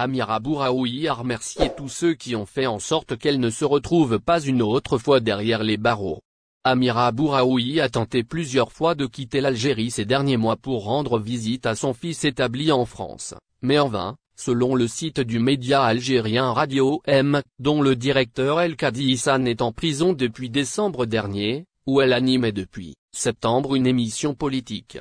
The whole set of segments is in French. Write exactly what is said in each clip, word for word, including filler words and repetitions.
Amira Bouraoui a remercié tous ceux qui ont fait en sorte qu'elle ne se retrouve pas une autre fois derrière les barreaux. Amira Bouraoui a tenté plusieurs fois de quitter l'Algérie ces derniers mois pour rendre visite à son fils établi en France, mais en vain, selon le site du média algérien Radio M, dont le directeur El Kadi Hissan est en prison depuis décembre dernier, où elle animait depuis septembre une émission politique.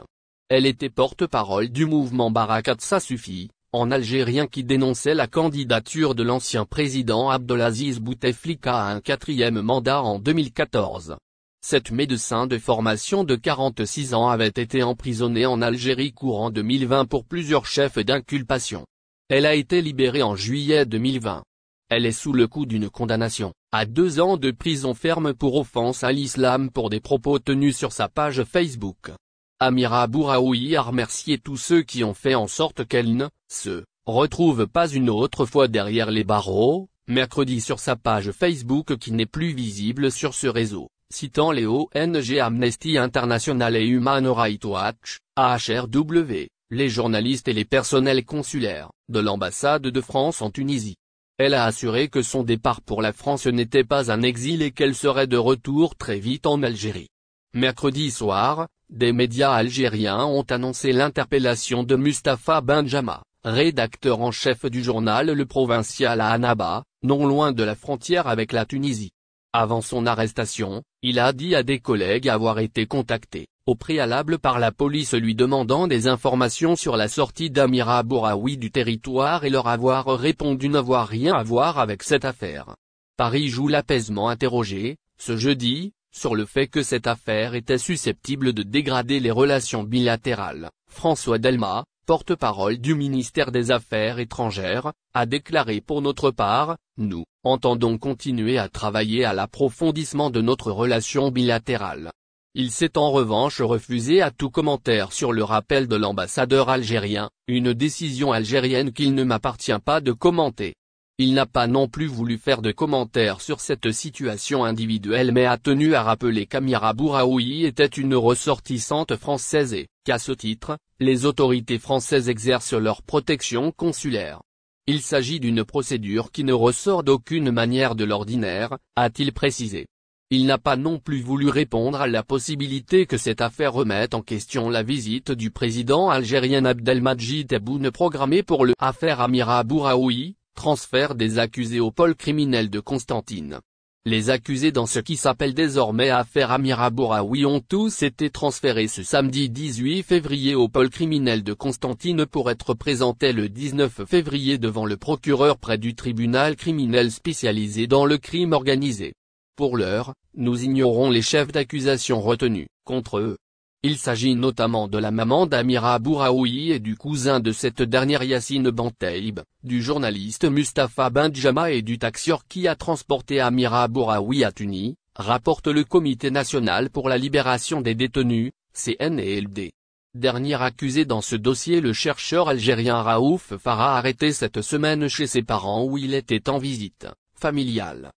Elle était porte-parole du mouvement Barakat ça suffit, en algérien qui dénonçait la candidature de l'ancien président Abdelaziz Bouteflika à un quatrième mandat en deux mille quatorze. Cette médecin de formation de quarante-six ans avait été emprisonnée en Algérie courant deux mille vingt pour plusieurs chefs d'inculpation. Elle a été libérée en juillet deux mille vingt. Elle est sous le coup d'une condamnation à deux ans de prison ferme pour offense à l'islam pour des propos tenus sur sa page Facebook. Amira Bouraoui a remercié tous ceux qui ont fait en sorte qu'elle ne se retrouve pas une autre fois derrière les barreaux, mercredi sur sa page Facebook qui n'est plus visible sur ce réseau, citant les O N G Amnesty International et Human Rights Watch, A H R W, les journalistes et les personnels consulaires, de l'ambassade de France en Tunisie. Elle a assuré que son départ pour la France n'était pas un exil et qu'elle serait de retour très vite en Algérie. Mercredi soir, des médias algériens ont annoncé l'interpellation de Mustapha Benjama, rédacteur en chef du journal Le Provincial à Annaba, non loin de la frontière avec la Tunisie. Avant son arrestation, il a dit à des collègues avoir été contacté, au préalable par la police lui demandant des informations sur la sortie d'Amira Bouraoui du territoire et leur avoir répondu n'avoir rien à voir avec cette affaire. Paris joue l'apaisement interrogé, ce jeudi, sur le fait que cette affaire était susceptible de dégrader les relations bilatérales. François Delma, porte-parole du ministère des Affaires étrangères, a déclaré: pour notre part, nous entendons continuer à travailler à l'approfondissement de notre relation bilatérale. Il s'est en revanche refusé à tout commentaire sur le rappel de l'ambassadeur algérien, une décision algérienne qu'il ne m'appartient pas de commenter. Il n'a pas non plus voulu faire de commentaires sur cette situation individuelle mais a tenu à rappeler qu'Amira Bouraoui était une ressortissante française et, qu'à ce titre, les autorités françaises exercent leur protection consulaire. Il s'agit d'une procédure qui ne ressort d'aucune manière de l'ordinaire, a-t-il précisé. Il n'a pas non plus voulu répondre à la possibilité que cette affaire remette en question la visite du président algérien Abdelmadjid Tebboune programmée pour le « affaire Amira Bouraoui ». Transfert des accusés au pôle criminel de Constantine. Les accusés dans ce qui s'appelle désormais affaire Amira Bouraoui ont tous été transférés ce samedi dix-huit février au pôle criminel de Constantine pour être présentés le dix-neuf février devant le procureur près du tribunal criminel spécialisé dans le crime organisé. Pour l'heure, nous ignorons les chefs d'accusation retenus contre eux. Il s'agit notamment de la maman d'Amira Bouraoui et du cousin de cette dernière Yassine Benteib, du journaliste Mustapha Benjama et du taxieur qui a transporté Amira Bouraoui à Tunis, rapporte le Comité national pour la libération des détenus, C N L D. Dernier accusé dans ce dossier, le chercheur algérien Raouf Farah, arrêté cette semaine chez ses parents où il était en visite familiale.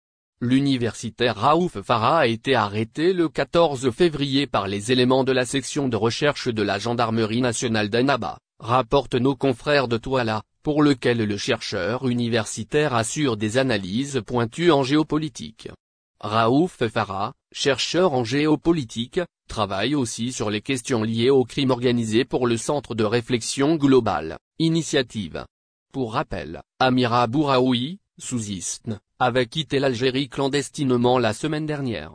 L'universitaire Raouf Farah a été arrêté le quatorze février par les éléments de la section de recherche de la gendarmerie nationale d'Annaba, rapportent nos confrères de Touala, pour lequel le chercheur universitaire assure des analyses pointues en géopolitique. Raouf Farah, chercheur en géopolitique, travaille aussi sur les questions liées au crime organisé pour le Centre de réflexion globale, Initiative. Pour rappel, Amira Bouraoui, sous I S N, avait quitté l'Algérie clandestinement la semaine dernière.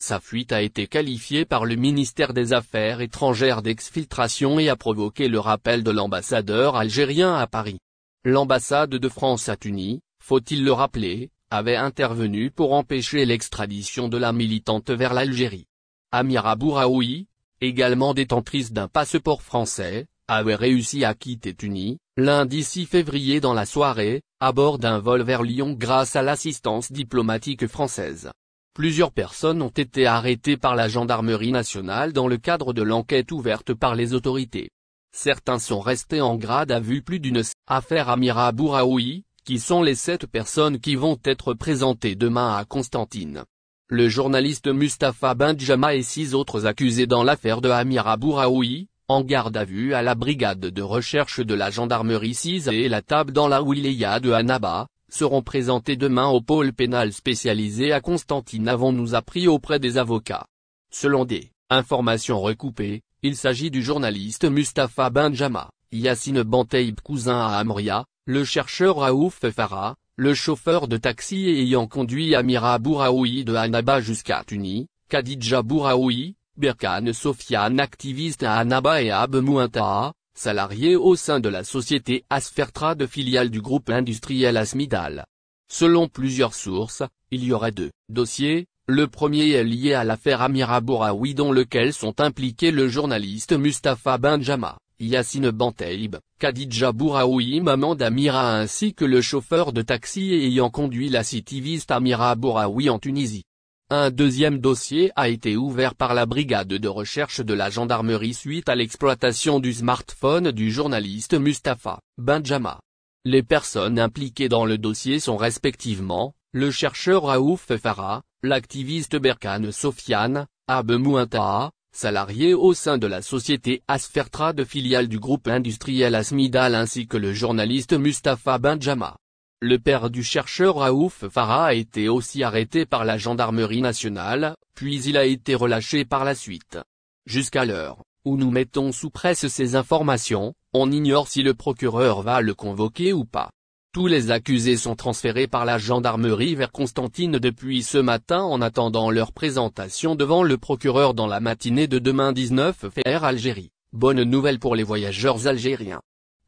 Sa fuite a été qualifiée par le ministère des Affaires étrangères d'exfiltration et a provoqué le rappel de l'ambassadeur algérien à Paris. L'ambassade de France à Tunis, faut-il le rappeler, avait intervenu pour empêcher l'extradition de la militante vers l'Algérie. Amira Bouraoui, également détentrice d'un passeport français, avait réussi à quitter Tunis, lundi six février dans la soirée, à bord d'un vol vers Lyon grâce à l'assistance diplomatique française. Plusieurs personnes ont été arrêtées par la gendarmerie nationale dans le cadre de l'enquête ouverte par les autorités. Certains sont restés en garde à vue plus d'une affaire Amira Bouraoui, qui sont les sept personnes qui vont être présentées demain à Constantine. Le journaliste Mustapha Benjama et six autres accusés dans l'affaire de Amira Bouraoui, en garde à vue à la brigade de recherche de la gendarmerie six et la table dans la wilaya de Annaba, seront présentés demain au pôle pénal spécialisé à Constantine, avons-nous appris auprès des avocats. Selon des informations recoupées, il s'agit du journaliste Mustapha Benjama, Yassine Banteib cousin à Amria, le chercheur Raouf Farah, le chauffeur de taxi ayant conduit Amira Bouraoui de Annaba jusqu'à Tunis, Khadija Bouraoui, Berkane Sofiane activiste à Annaba et Ab Mouintaa, salarié au sein de la société Asfertrade filiale du groupe industriel Asmidal. Selon plusieurs sources, il y aurait deux dossiers, le premier est lié à l'affaire Amira Bouraoui dans lequel sont impliqués le journaliste Mustapha Benjama, Yassine Banteib, Khadija Bouraoui maman d'Amira ainsi que le chauffeur de taxi ayant conduit la citiviste Amira Bouraoui en Tunisie. Un deuxième dossier a été ouvert par la brigade de recherche de la gendarmerie suite à l'exploitation du smartphone du journaliste Mustapha Benjama. Les personnes impliquées dans le dossier sont respectivement, le chercheur Raouf Farah, l'activiste Berkane Sofiane, Ab Mouintaa, salarié au sein de la société Asfertrade filiale du groupe industriel Asmidal ainsi que le journaliste Mustapha Benjama. Le père du chercheur Raouf Farah a été aussi arrêté par la gendarmerie nationale, puis il a été relâché par la suite. Jusqu'à l'heure où nous mettons sous presse ces informations, on ignore si le procureur va le convoquer ou pas. Tous les accusés sont transférés par la gendarmerie vers Constantine depuis ce matin en attendant leur présentation devant le procureur dans la matinée de demain dix-neuf février Algérie. Bonne nouvelle pour les voyageurs algériens.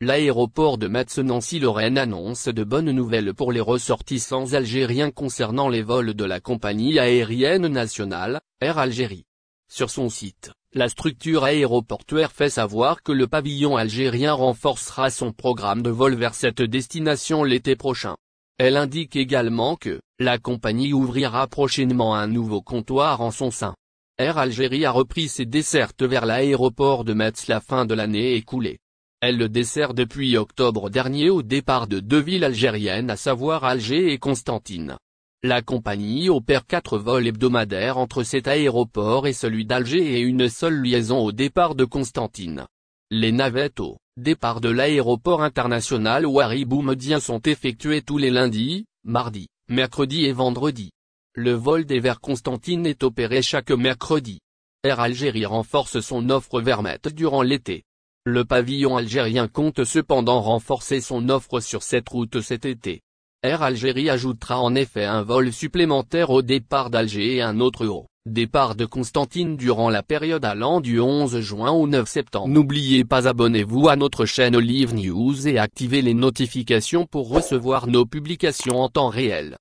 L'aéroport de Metz-Nancy-Lorraine annonce de bonnes nouvelles pour les ressortissants algériens concernant les vols de la compagnie aérienne nationale, Air Algérie. Sur son site, la structure aéroportuaire fait savoir que le pavillon algérien renforcera son programme de vol vers cette destination l'été prochain. Elle indique également que, la compagnie ouvrira prochainement un nouveau comptoir en son sein. Air Algérie a repris ses dessertes vers l'aéroport de Metz la fin de l'année écoulée. Elle le dessert depuis octobre dernier au départ de deux villes algériennes à savoir Alger et Constantine. La compagnie opère quatre vols hebdomadaires entre cet aéroport et celui d'Alger et une seule liaison au départ de Constantine. Les navettes au départ de l'aéroport international Ouari Boumediene sont effectuées tous les lundis, mardis, mercredis et vendredis. Le vol des vers Constantine est opéré chaque mercredi. Air Algérie renforce son offre vers Metz durant l'été. Le pavillon algérien compte cependant renforcer son offre sur cette route cet été. Air Algérie ajoutera en effet un vol supplémentaire au départ d'Alger et un autre au départ de Constantine durant la période allant du onze juin au neuf septembre. N'oubliez pas, abonnez-vous à notre chaîne Olive News et activez les notifications pour recevoir nos publications en temps réel.